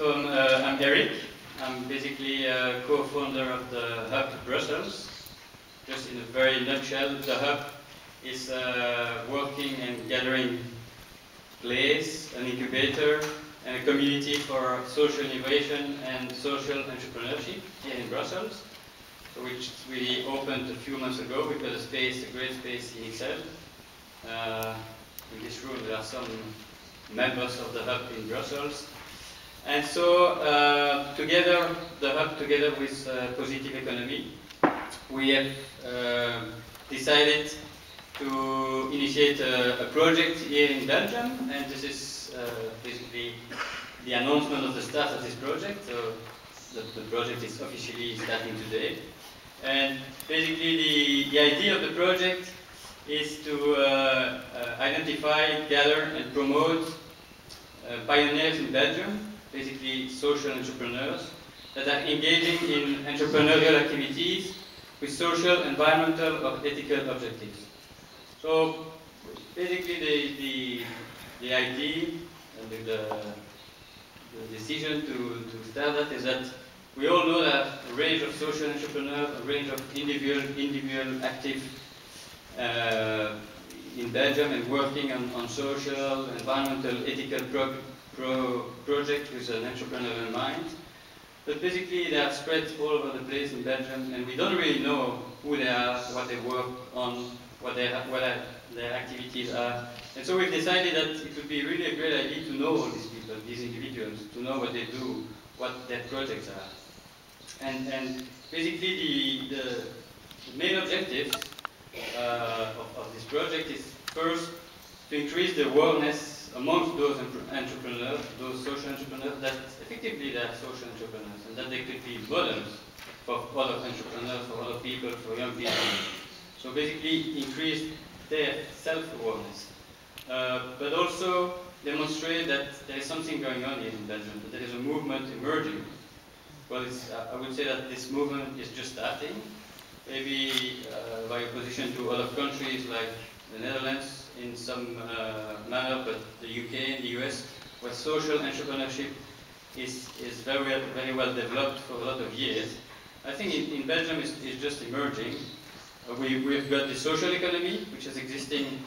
So I'm Derek. I'm basically a co-founder of The Hub Brussels. Just in a very nutshell, The Hub is a working and gathering place, an incubator, and a community for social innovation and social entrepreneurship here in Brussels, which we opened a few months ago. We've got a space, a great space in Excel. In this room there are some members of The Hub in Brussels. And so together, The Hub together with Positive Economy, we have decided to initiate a project here in Belgium, and this is basically the announcement of the start of this project. So the project is officially starting today. And basically the idea of the project is to identify, gather and promote pioneers in Belgium, basically social entrepreneurs, that are engaging in entrepreneurial activities with social, environmental or ethical objectives. So basically the idea and the decision to start that is that we all know that a range of social entrepreneurs, a range of individual active in Belgium and working on social, environmental, ethical projects with an entrepreneur in mind. But basically they are spread all over the place in Belgium, and we don't really know who they are, what they work on, what their activities are. And so we've decided that it would be really a great idea to know all these people, these individuals, to know what they do, what their projects are. And basically the main objective of this project is first to increase the awareness amongst those entrepreneurs, those social entrepreneurs, that effectively they are social entrepreneurs and that they could be models for other entrepreneurs, for other people, for young people. So basically increase their self-awareness, but also demonstrate that there is something going on here in Belgium, that there is a movement emerging. Well, it's, I would say that this movement is just starting, maybe by opposition to other countries like the Netherlands in some manner, but the UK and the US, where social entrepreneurship is very well developed for a lot of years. I think in Belgium it's just emerging. We've got the social economy, which is existing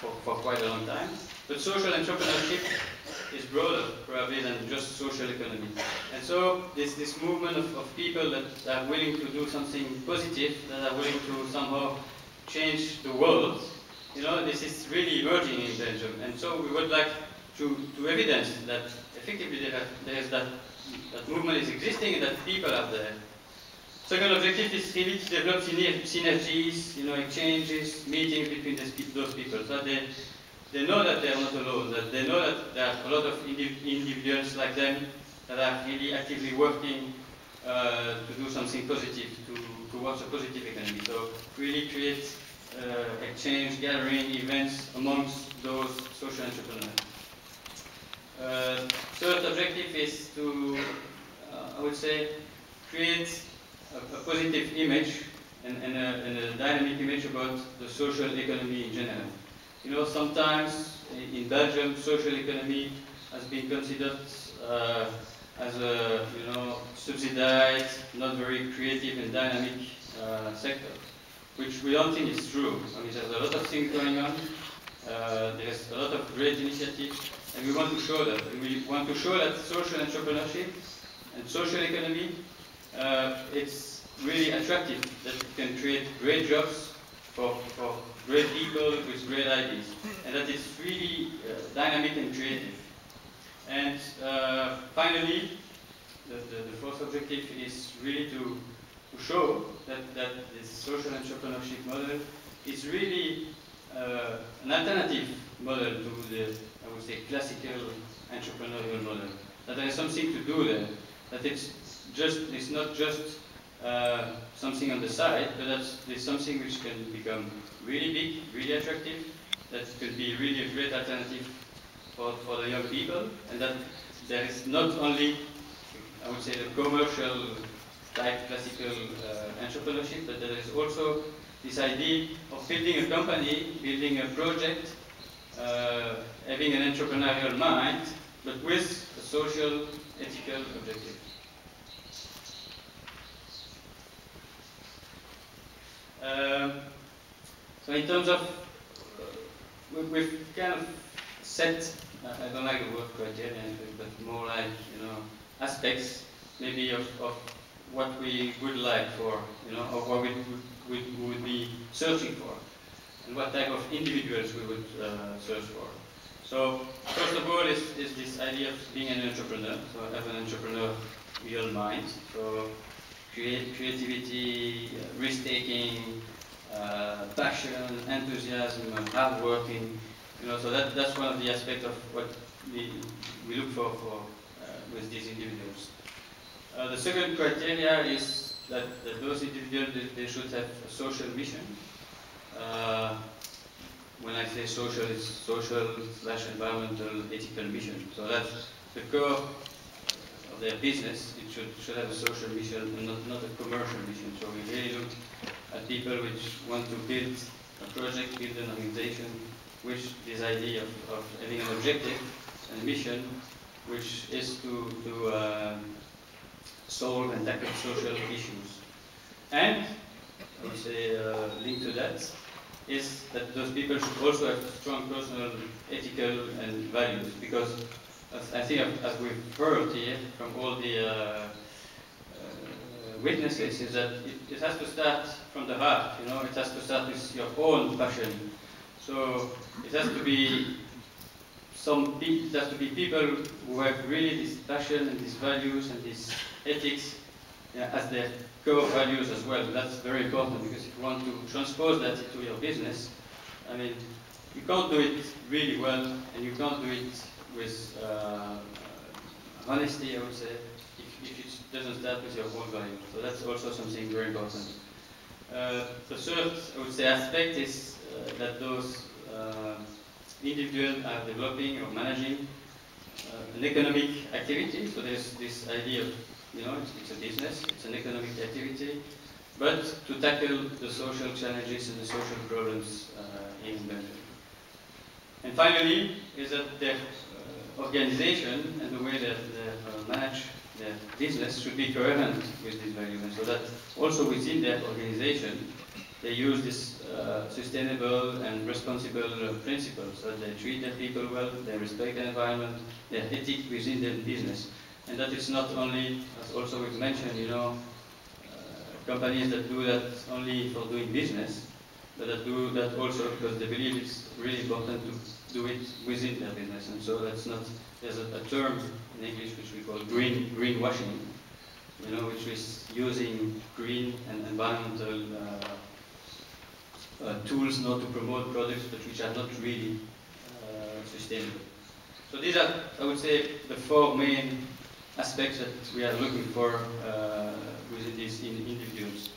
for quite a long time. But social entrepreneurship is broader, probably, than just social economy. And so this movement of people that are willing to do something positive, that are willing to somehow change the world, you know, this is really emerging in Belgium. And so we would like to evidence that effectively there is that movement is existing and that people are there. Second objective is really to develop synergies, you know, exchanges, meetings between those people, so that they know that they are not alone, that they know that there are a lot of individuals like them that are really actively working to do something positive, towards a positive economy. So really create exchange, gathering, events amongst those social entrepreneurs. Third objective is to, I would say, create a positive image and a dynamic image about the social economy in general. You know, sometimes in Belgium, social economy has been considered as a, you know, subsidized, not very creative and dynamic sector, which we don't think is true. I mean, there's a lot of things going on. There's a lot of great initiatives, and we want to show that. And we want to show that social entrepreneurship and social economy, it's really attractive, that it can create great jobs for great people with great ideas, and that it's really dynamic and creative. And finally, the fourth objective is really to show that this social entrepreneurship model is really an alternative model to the, I would say, classical entrepreneurial model, that there is something to do there, that it's not just something on the side, but there's something which can become really big, really attractive, that could be really a great alternative for the young people, and that there is not only, I would say, the commercial type classical entrepreneurship, but there is also this idea of building a company, building a project, having an entrepreneurial mind, but with a social, ethical objective. So in terms of, we've kind of set, I don't like the word criteria, but more like, you know, aspects maybe of what we would like for, you know, or what we would be searching for, and what type of individuals we would search for. So first of all is this idea of being an entrepreneur. So I have an entrepreneurial mind. So creativity, risk-taking, passion, enthusiasm, hard working. You know, so that's one of the aspects of what we look for with these individuals. The second criteria is that those individuals, they should have a social mission. When I say social, it's social/environmental ethical mission. So that's the core of their business. It should have a social mission and not a commercial mission. So we really look at people which want to build a project, build an organization, which this idea of having an objective and mission, which is to solve and tackle social issues. And I would say linked to that is that those people should also have strong personal, ethical, and values. Because I think, as we've heard here from all the witnesses, is that it has to start from the heart. You know, it has to start with your own passion. So it has to be people who have really this passion and these values and these ethics as their core values as well. That's very important, because if you want to transpose that into your business, I mean, you can't do it really well, and you can't do it with honesty, I would say, if it doesn't start with your own values. So that's also something very important. The third, I would say, aspect is that those individuals are developing or managing an economic activity. So there's this idea of, you know, it's a business, it's an economic activity, but to tackle the social challenges and the social problems in Belgium. And finally, is that their organization and the way that they manage their business should be coherent with these values, and so that also within their organization, they use this sustainable and responsible principles. So they treat their people well, they respect the environment, their ethic within their business. And that is not only, as also we've mentioned, you know, companies that do that only for doing business, but that do that also because they believe it's really important to do it within their business. And so that's not, there's a term in English which we call greenwashing, you know, which is using green and environmental tools not to promote products, but which are not really sustainable. So these are, I would say, the four main aspects that we are looking for within these individuals.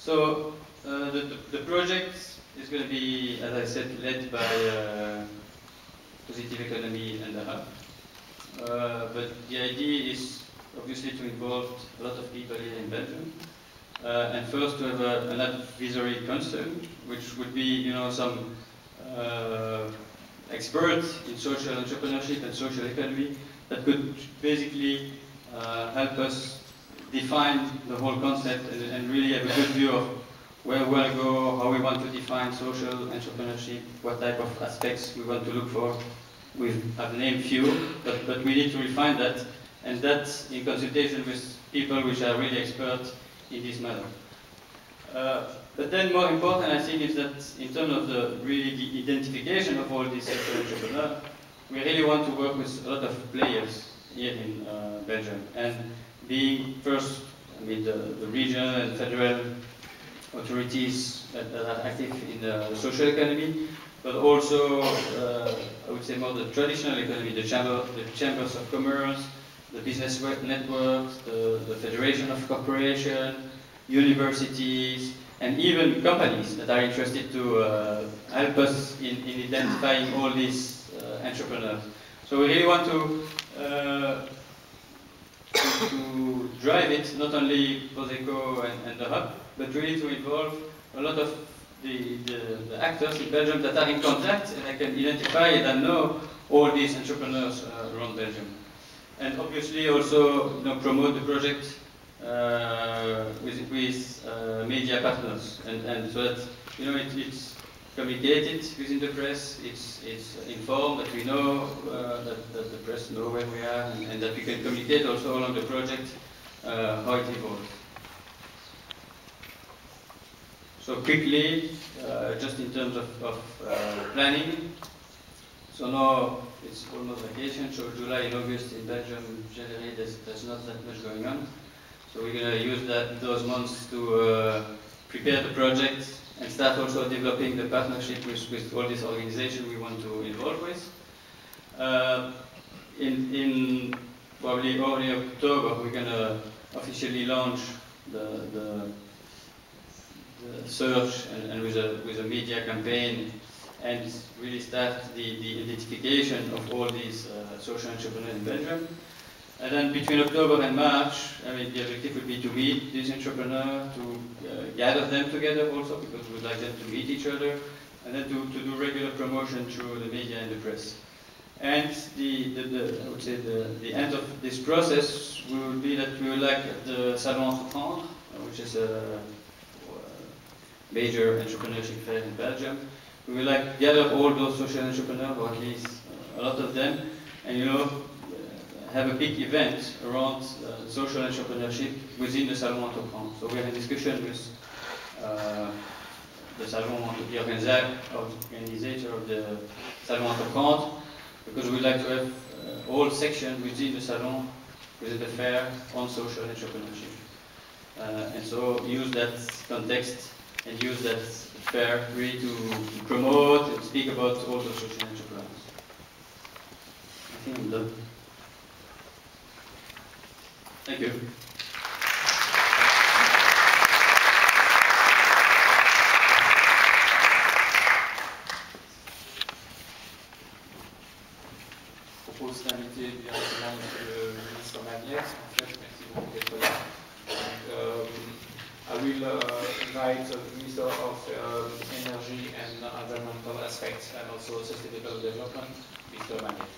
So the project is going to be, as I said, led by Positive Economy and The Hub. But the idea is obviously to involve a lot of people here in Belgium. And first to have an advisory council, which would be, you know, some experts in social entrepreneurship and social economy that could basically help us define the whole concept and really have a good view of where we'll go, how we want to define social entrepreneurship, what type of aspects we want to look for. I've named few, but we need to refine that, and that's in consultation with people which are really experts in this matter. But then more important, I think, is that in terms of the identification of all these social entrepreneurs, we really want to work with a lot of players here in Belgium. And being first, I mean, the regional and federal authorities that are active in the social economy, but also, I would say, more the traditional economy, the chambers of commerce, the business networks, the federation of corporations, universities, and even companies that are interested to help us in identifying all these entrepreneurs. So we really want to drive it, not only Poseco and The Hub, but really to involve a lot of the actors in Belgium that are in contact, and I can identify and I know all these entrepreneurs around Belgium. And obviously also, you know, promote the project with media partners, and so that, you know, it's communicated within the press, it's informed, that we know, that the press know where we are, and that we can communicate also along the project how it evolves. So quickly, just in terms of planning, so now it's almost vacation, so July and August in Belgium, generally there's not that much going on. So we're going to use those months to prepare the project and start also developing the partnership with all these organizations we want to involve with. In probably early October, we're going to officially launch the search and with a media campaign, and really start the identification of all these social entrepreneurs in Belgium. And then between October and March, I mean, the objective would be to meet these entrepreneurs, to gather them together also, because we would like them to meet each other, and then to do regular promotion through the media and the press. And I would say the end of this process will be that we would like the Salon Entreprendre, which is a major entrepreneurship fair in Belgium. We would like to gather all those social entrepreneurs, or at least a lot of them, and, you know, have a big event around social entrepreneurship within the Salon Entreprendre. So we have a discussion with the Salon, the organizer of the Salon Entreprendre, because we like to have all sections within the Salon, within the fair, on social entrepreneurship. And so use that context and use that fair really to promote and speak about all the social entrepreneurs. I think I'm done. Thank you. Je propose d'inviter directement M. le ministre Manet. Merci beaucoup d'être là. I will invite the Minister of Energy and Environmental Aspects and also Sustainable Development, Mr. Manet.